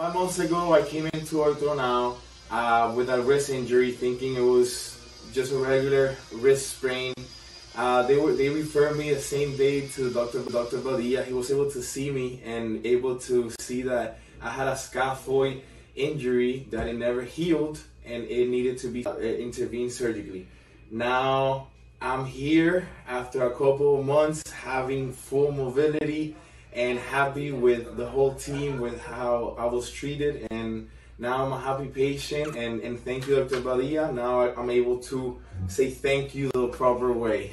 5 months ago, I came into OrthoNow with a wrist injury, thinking it was just a regular wrist sprain. They referred me the same day to Dr. Badia. He was able to see me and able to see that I had a scaphoid injury that it never healed and it needed to be intervened surgically. Now I'm here after a couple of months having full mobility and happy with the whole team with how I was treated, and now I'm a happy patient, and thank you, Dr. Badia. Now I'm able to say thank you the proper way.